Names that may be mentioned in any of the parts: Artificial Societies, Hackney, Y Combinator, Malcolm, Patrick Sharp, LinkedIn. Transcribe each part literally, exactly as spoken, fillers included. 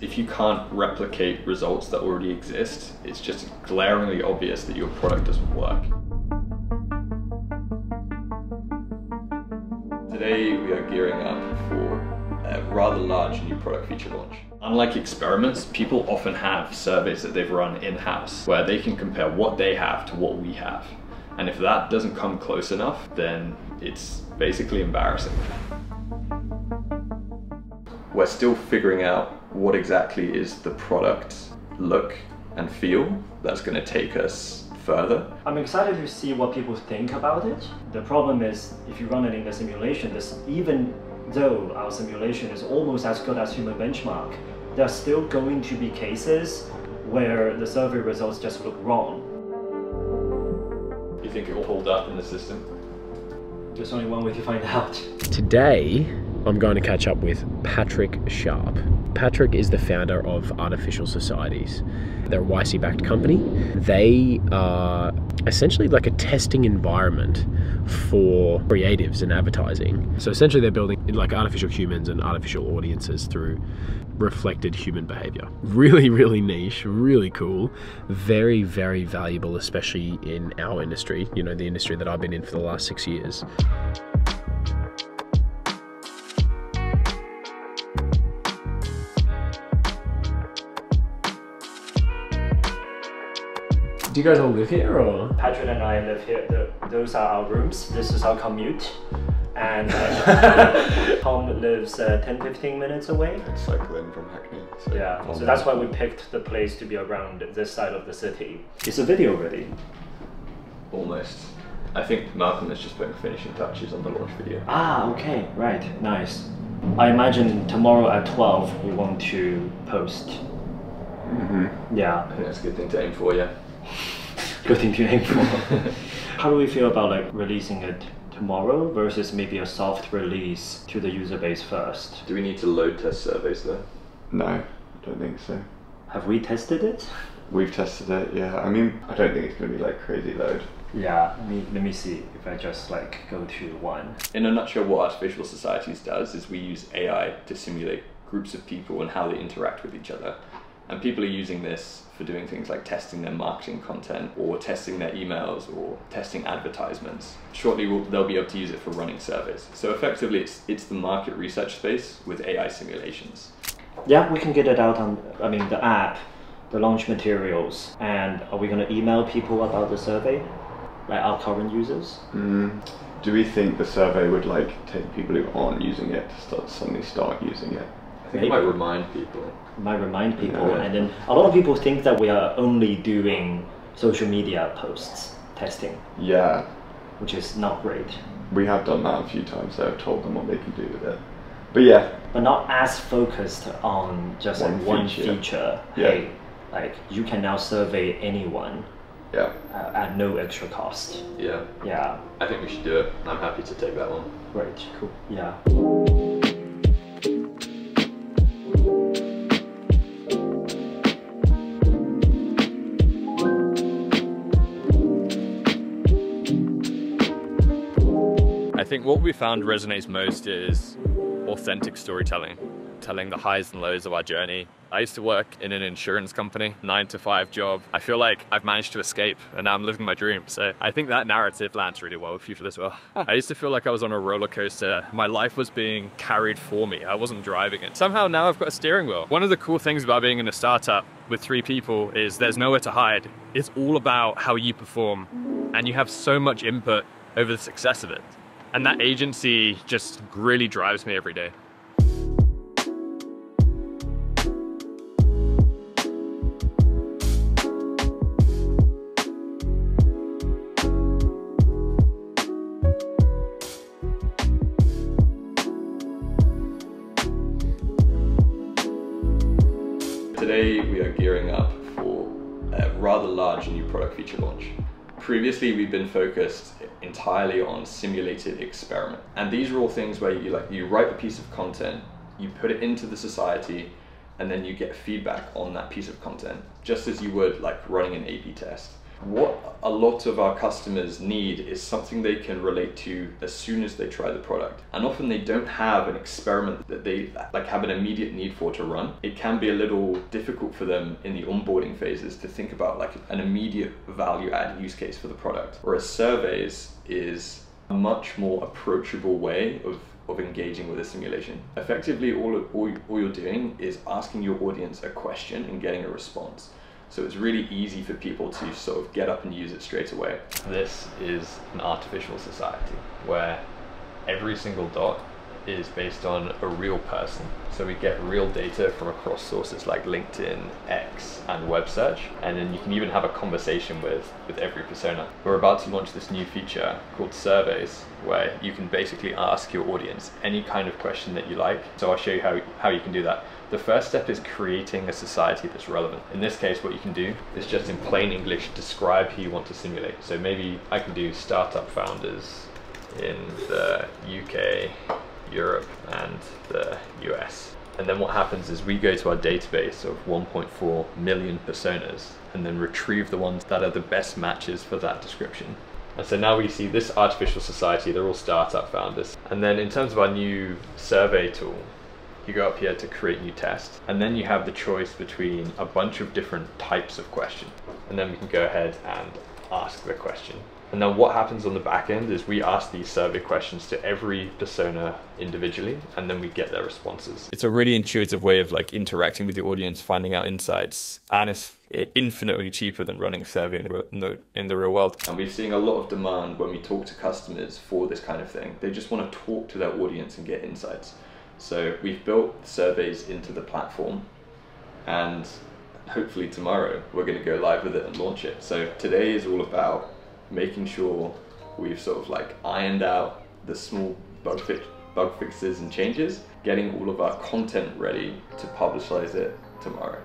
if you can't replicate results that already exist, it's just glaringly obvious that your product doesn't work. Today we are gearing up for a rather large new product feature launch. Unlike experiments, people often have surveys that they've run in-house where they can compare what they have to what we have. And if that doesn't come close enough, then it's basically embarrassing. We're still figuring out what exactly is the product look and feel that's going to take us further. I'm excited to see what people think about it. The problem is, if you run it in a simulation, this, even though our simulation is almost as good as human benchmark, there are still going to be cases where the survey results just look wrong. You think it will hold up in the system? There's only one way to find out. Today, I'm going to catch up with Patrick Sharp. Patrick is the founder of Artificial Societies. They're a Y C-backed company. They are essentially like a testing environment for creatives and advertising. So essentially they're building like artificial humans and artificial audiences through reflected human behavior. Really, really niche, really cool, very, very valuable, especially in our industry, you know, the industry that I've been in for the last six years. Do you guys all live here, or? Patrick and I live here. The, those are our rooms. This is our commute. And uh, Tom lives uh, ten, fifteen minutes away. It's like Lynn from Hackney. So yeah, Tom so that's why we picked the place to be around this side of the city. Is the video ready? Almost. I think Malcolm is just putting finishing touches on the launch video. Ah, okay, right, nice. I imagine tomorrow at twelve we want to post. Mm-hmm. Yeah. I think that's a good thing to aim for, yeah. Good thing to aim for. How do we feel about like releasing it tomorrow versus maybe a soft release to the user base first? Do we need to load test surveys though? No, I don't think so. Have we tested it? We've tested it, yeah. I mean, I don't think it's going to be like crazy load. Yeah, I mean, let me see if I just like go to one. In a nutshell, what Artificial Societies does is we use A I to simulate groups of people and how they interact with each other. And people are using this for doing things like testing their marketing content or testing their emails or testing advertisements. Shortly, we'll, they'll be able to use it for running surveys. So effectively, it's, it's the market research space with A I simulations. Yeah, we can get it out on, I mean, the app, the launch materials. And are we going to email people about the survey, like our current users? Mm. Do we think the survey would like take people who aren't using it to start, suddenly start using it? I think it might remind people. Might remind people, yeah. And then a lot of people think that we are only doing social media posts testing. Yeah. Which is not great. We have done that a few times, so I've told them what they can do with it. But yeah. But not as focused on just one, like one feature. feature. Yeah. Hey, like you can now survey anyone. Yeah. Uh, at no extra cost. Yeah. Yeah. I think we should do it. I'm happy to take that one. Great. Cool. Yeah. I think what we found resonates most is authentic storytelling, telling the highs and lows of our journey. I used to work in an insurance company, nine to five job. I feel like I've managed to escape and now I'm living my dream. So I think that narrative lands really well with people as well. I used to feel like I was on a roller coaster. My life was being carried for me. I wasn't driving it. Somehow now I've got a steering wheel. One of the cool things about being in a startup with three people is there's nowhere to hide. It's all about how you perform and you have so much input over the success of it. And that agency just really drives me every day. Today we are gearing up for a rather large new product feature launch. Previously, we've been focused entirely on simulated experiment. And these are all things where you like you write a piece of content, you put it into the society, and then you get feedback on that piece of content, just as you would like running an A B test. what a lot of our customers need is something they can relate to as soon as they try the product. And often they don't have an experiment that they like have an immediate need for to run. It can be a little difficult for them in the onboarding phases to think about like an immediate value add use case for the product. Whereas surveys is a much more approachable way of Of engaging with a simulation. Effectively, all, all all you're doing is asking your audience a question and getting a response. So it's really easy for people to sort of get up and use it straight away. This is an artificial society where every single dot is based on a real person. So we get real data from across sources like LinkedIn, X, and web search. And then you can even have a conversation with, with every persona. We're about to launch this new feature called Surveys, where you can basically ask your audience any kind of question that you like. So I'll show you how, how you can do that. The first step is creating a society that's relevant. In this case, what you can do is just in plain English, describe who you want to simulate. So maybe I can do startup founders in the U K, Europe and the U S. And then what happens is we go to our database of one point four million personas and then retrieve the ones that are the best matches for that description. And so now we see this artificial society, they're all startup founders. And then in terms of our new survey tool, you go up here to create new tests, and then you have the choice between a bunch of different types of question. And then we can go ahead and ask the question. And then what happens on the back end is we ask these survey questions to every persona individually, and then we get their responses. It's a really intuitive way of like interacting with your audience, finding out insights, and it's infinitely cheaper than running a survey in the, in the real world. And we're seeing a lot of demand when we talk to customers for this kind of thing. They just want to talk to their audience and get insights. So we've built surveys into the platform, and hopefully tomorrow we're going to go live with it and launch it. So today is all about making sure we've sort of like ironed out the small bug, fi bug fixes and changes, getting all of our content ready to publicize it tomorrow.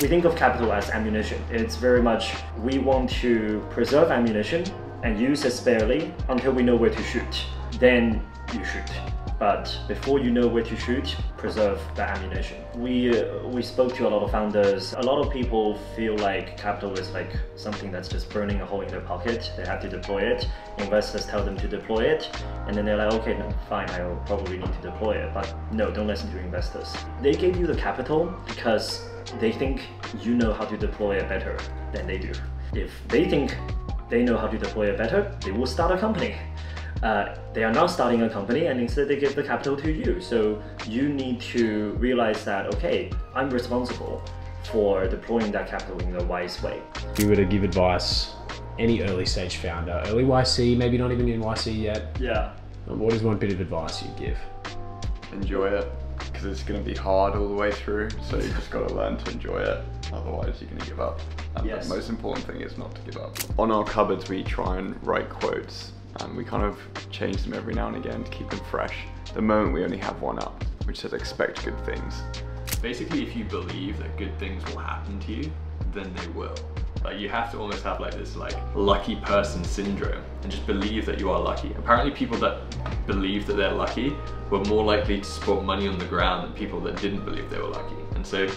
We think of capital as ammunition. It's very much, we want to preserve ammunition and use it sparingly until we know where to shoot. Then you shoot. But before you know where to shoot, preserve the ammunition. We, uh, we spoke to a lot of founders. A lot of people feel like capital is like something that's just burning a hole in their pocket. They have to deploy it. Investors tell them to deploy it. And then they're like, okay, no, fine, I'll probably need to deploy it. But no, don't listen to investors. They gave you the capital because they think you know how to deploy it better than they do. If they think they know how to deploy it better, they will start a company. Uh, they are not starting a company, and instead they give the capital to you. So you need to realize that, okay, I'm responsible for deploying that capital in a wise way. If you were to give advice, any early stage founder, early Y C, maybe not even in Y C yet. Yeah. What is one bit of advice you give? Enjoy it, because it's going to be hard all the way through. So you just got to learn to enjoy it. Otherwise you're going to give up. And yes, the most important thing is not to give up. On our cupboards, we try and write quotes. And we kind of change them every now and again to keep them fresh. At the moment we only have one up, which says expect good things. Basically, if you believe that good things will happen to you, then they will. Like, you have to almost have like this like lucky person syndrome and just believe that you are lucky. Apparently people that believe that they're lucky were more likely to spot money on the ground than people that didn't believe they were lucky. And so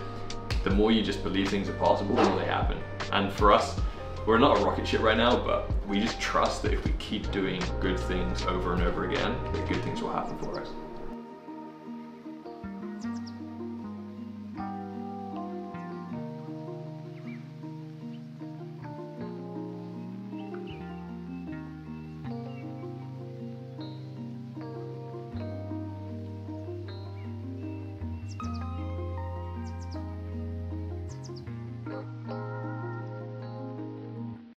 the more you just believe things are possible, the more they happen. And for us, we're not a rocket ship right now, but we just trust that if we keep doing good things over and over again, that good things will happen for us.